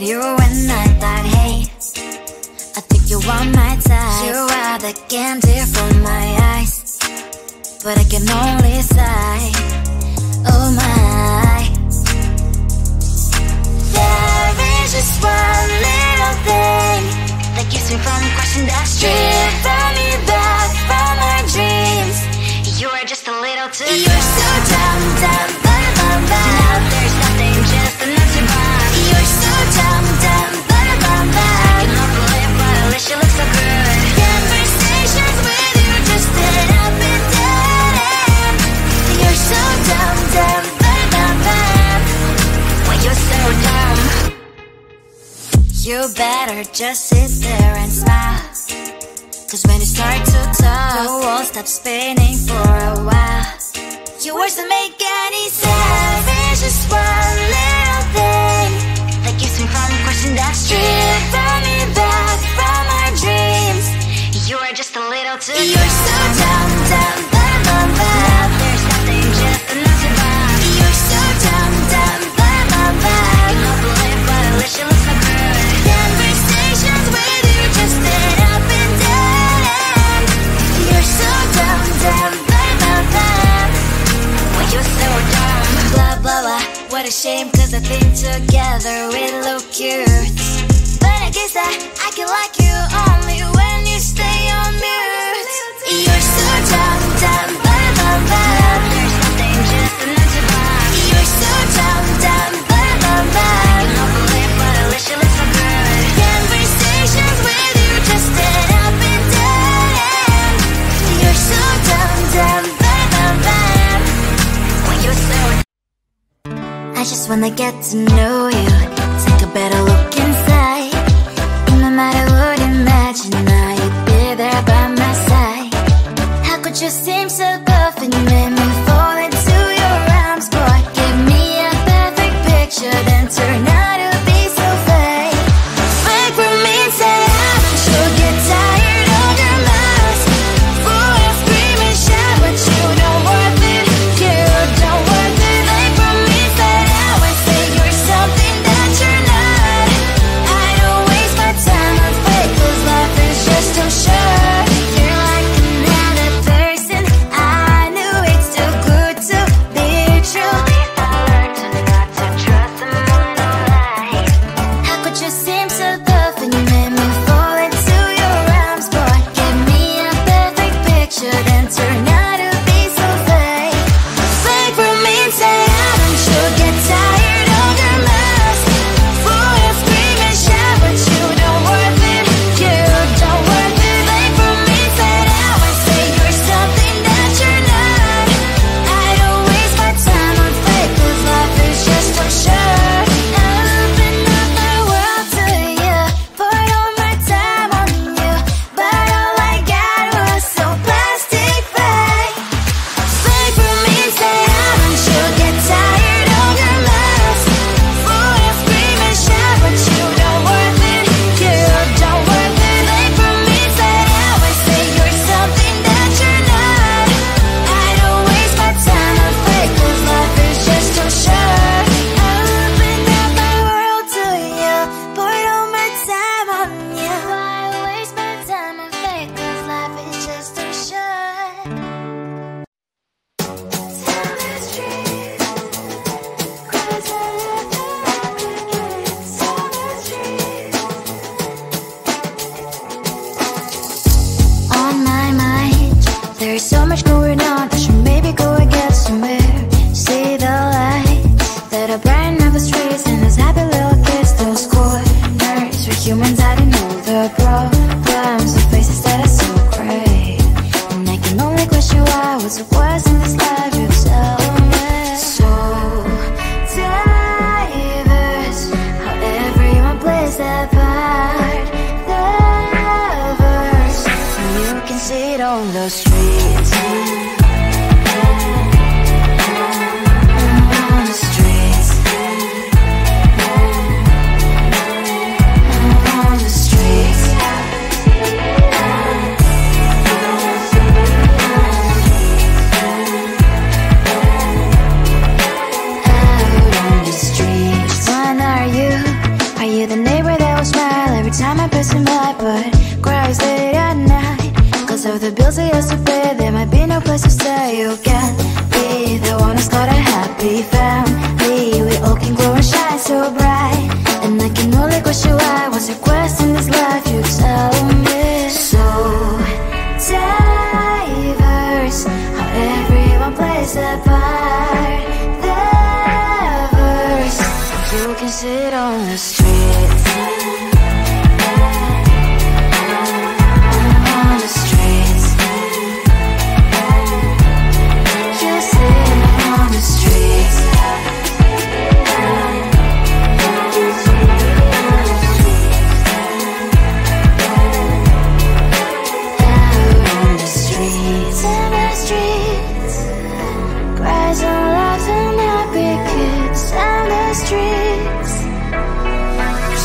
at you and I thought, hey, I think you are my type. You are the candy from my eyes, but I can only sigh. Oh my. There is just one little thing that keeps me from crossing that street. Driven me back from my dreams. You are just a little too dumb. You're so dumb. Now there's nothing, just another rhyme. You're so dumb. I cannot believe what Alicia looks so good. Conversations with you just end up in dead end. You're so dumb. Well, you're so dumb. You better just sit there and smile, 'cause when you start to talk, the world stops spinning for a while. Your words don't make any sense. There's just one little thing that keeps me from crossing that street. Driven me back from my dreams. You are just a little too dumb. You're so dumb. Now there's nothing, just another rhyme. You're so dumb. I cannot believe what Alicia looks so good. Conversations with you just end up in dead end. You're so dumb. Well, you're so dumb. Blah, blah, blah. What a shame, 'cause I think together we look cute. But I guess I can like you only when you stay on mute. You're so dumb. Now there's nothing, just another rhyme. You're so dumb. I cannot believe what Alicia looks so good. Conversations with you just end up in dead end. You're so dumb. Well, you're so dumb. I just wanna get to know you, take a better look inside. And no matter what, imagine I'd be there by my side. How could you seem so perfect? You made me fall into your arms, boy. Give me a perfect picture, then turn out to be so fake. Fake romance that I should get tired of your lies. Full of scream and shout, but you don't worth it. You don't worth it. Fake romance that I would say you're something that you're not. I don't waste my time on fake, 'cause life is just too short. You're like another person I knew. It's too good to be true. I learned to not to trust someone alike. How could you seem so perfect? You made me fall into your arms, boy. Give me a perfect picture, then turn out to be so fake. Fake romance that I'm sure get tired of your lies. Full of scream and shout, but you don't worth it. You don't worth it. Fake romance that I would say you're something that you're not. I don't waste my time on fake, 'cause life is just too short. I'll open up the world to you, put all my time on you, but all I got was so plastic fake. Fake romance that I'm sure get tired of your lies. Full of scream and shout, but you don't worth it. You don't worth it. Fake romance that I would say you're something that you're not. I don't waste my time on fake, 'cause life is just too short. I'll open up my world to you, put all my time on you. Why waste my time on fake, 'cause life is just too short. Tell the truth, 'cause I love you again. Tell the truth. On my mind, there's so much going on. I should maybe go and get somewhere. See the lights that are brighten up the streets, and those happy little kids, those corners where humans hiding all the problems, the faces that are so gray. And I can only question why was it was in this life you're telling me. So diverse, how everyone plays their part. Lovers, and you can see it on the streets. On the streets. On the streets. sister, you can be the one who's got a happy family. We all can glow and shine so bright, and I can only wish you I was your quest in this life. You tell me so diverse, how everyone plays their part. Diverse, you can sit on the street.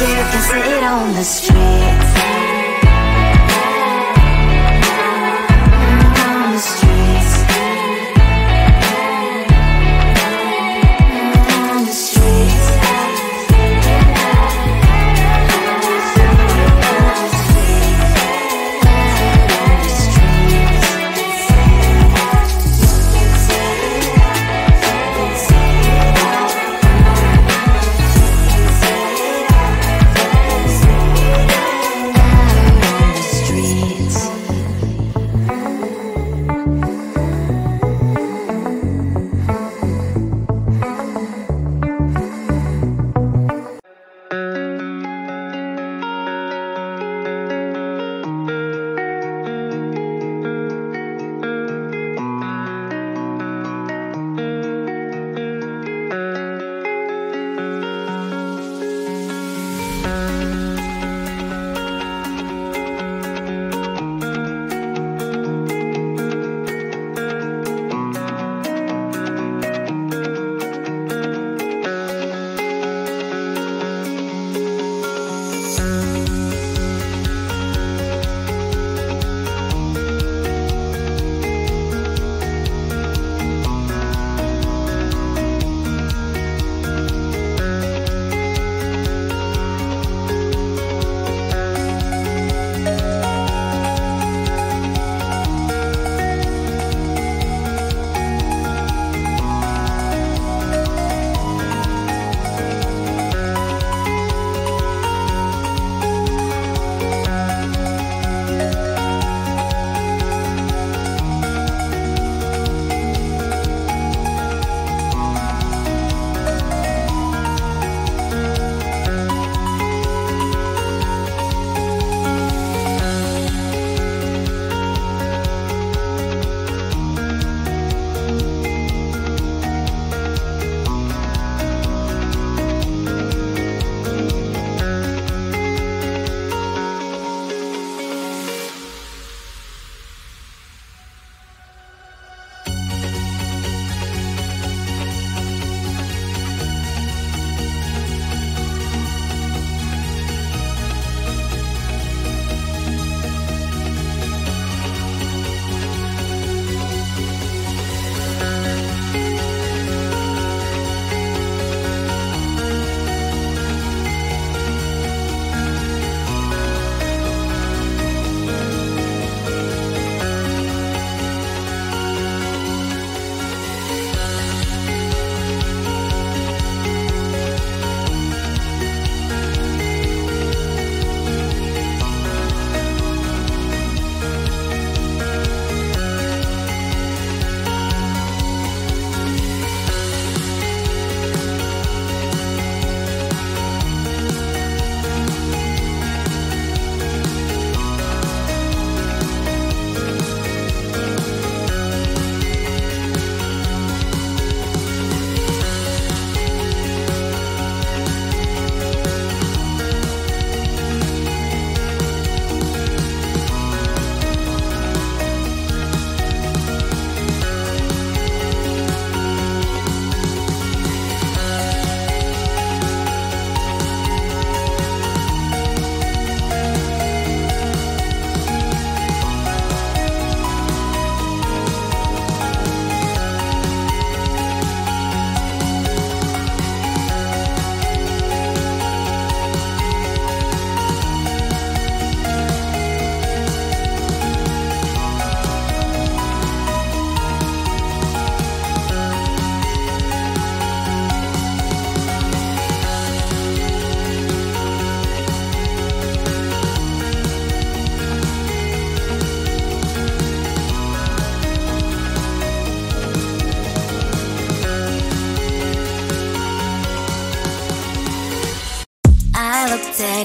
You can sit on the streets, on the streets, on the streets.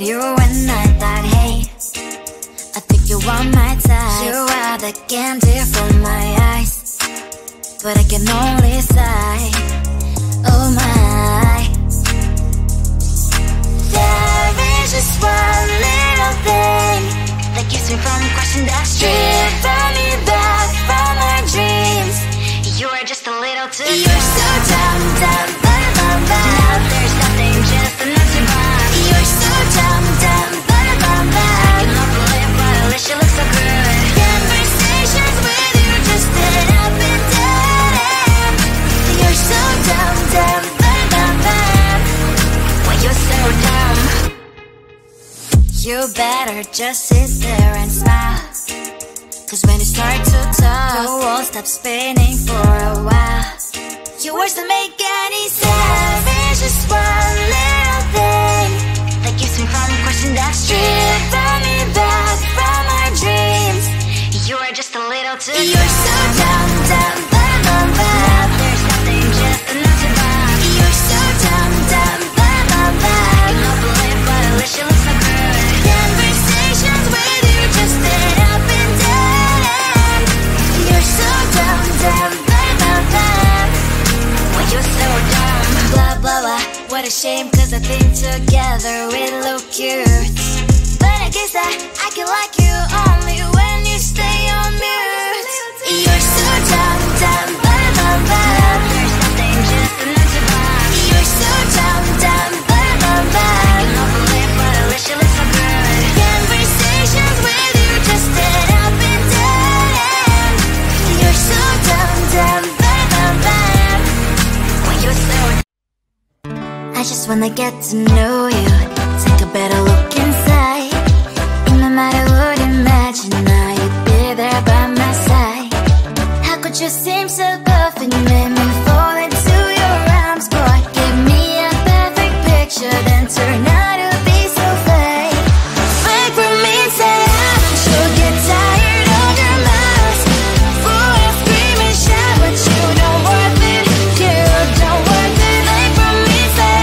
You and I thought, hey, I think you are my type. You are the candy from my eyes, but I can only sigh. Oh my. There is just one little thing that keeps me from crossing that street. Driven me back from my dreams. You are just a little too dumb. You're so dumb, dumb. You better just sit there and smile, cause when you start to talk, the world stops spinning for a while. Your words don't make any sense. There's just one little thing that keeps me from crossing that street. Driven me back from my dreams. You are just a little too dumb. You're so dumb, dumb, dumb, dumb, dumb. Now there's nothing just enough to buy. You're so dumb, dumb, dumb, dumb, dumb. I cannot believe what a wish you looks like. What a shame, cause I think together we look cute. But I guess I can like you only when you stay on mute. You're so dumb, dumb, dumb, dumb, dumb. There's nothing just enough to buy. You're so dumb, dumb, dumb, dumb, dumb. I cannot believe what a wish you look so good. Conversations with you just sit up and down. You're so dumb, dumb, dumb, dumb, dumb. When you're so I just wanna get to know you, take a better look inside. And no matter what, imagine I would be there by my side. How could you seem so perfect? You made me fall into your arms, boy. Give me a perfect picture, then turn out to be so fake. Fake for me, say I should get tired of your lies. Fool, I scream and shout, but you don't worth it. You don't worth it. Fake for me, say.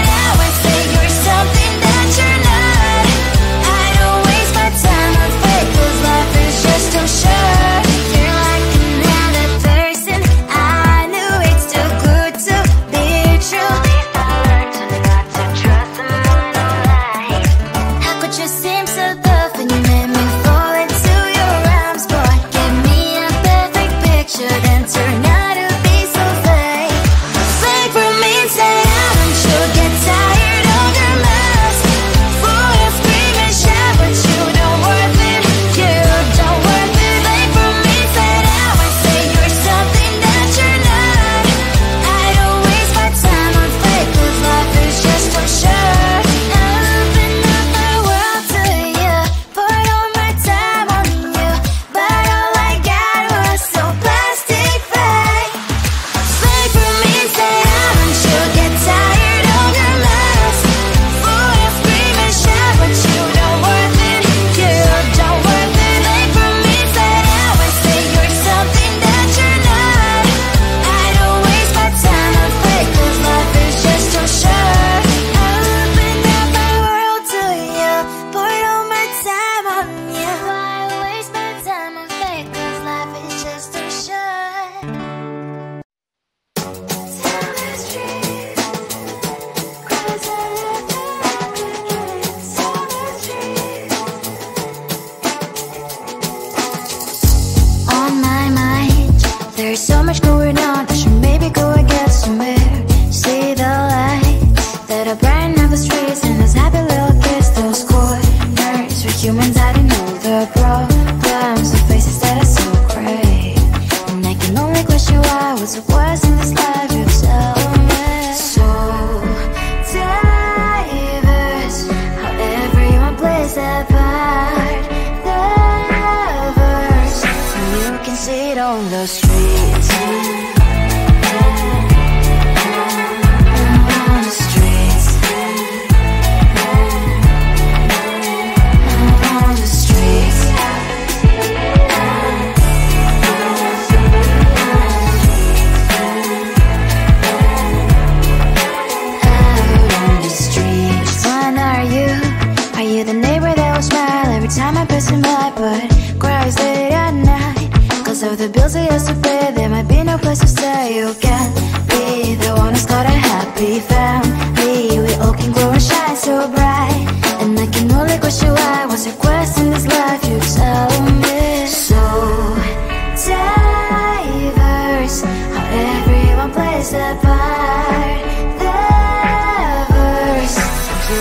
apart the verse.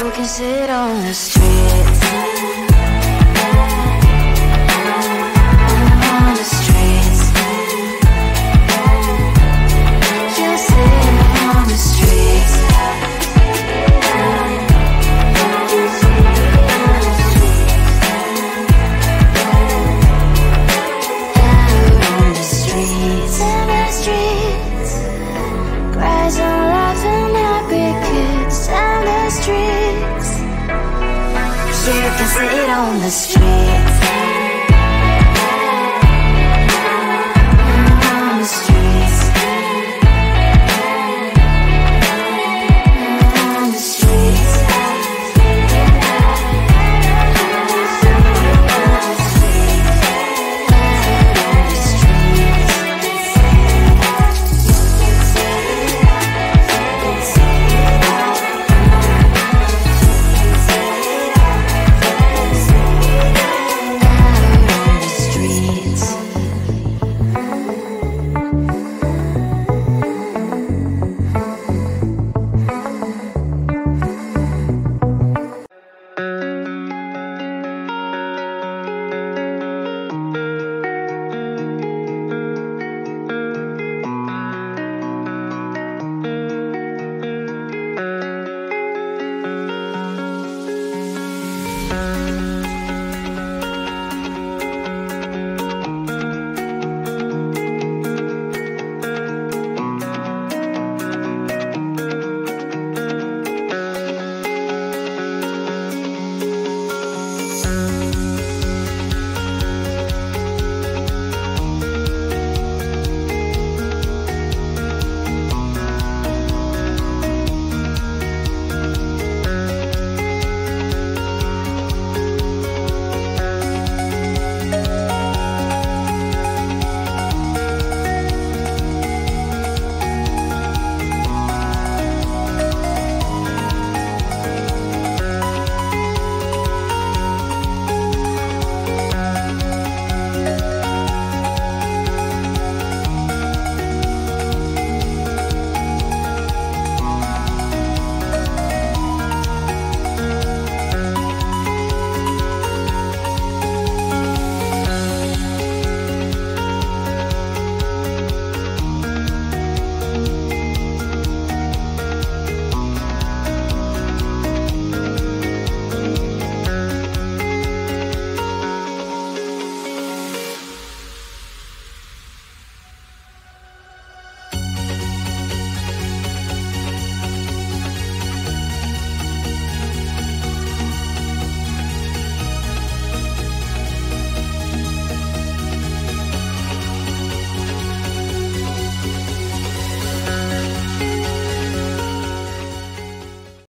You can sit on the street. You can sit on the streets.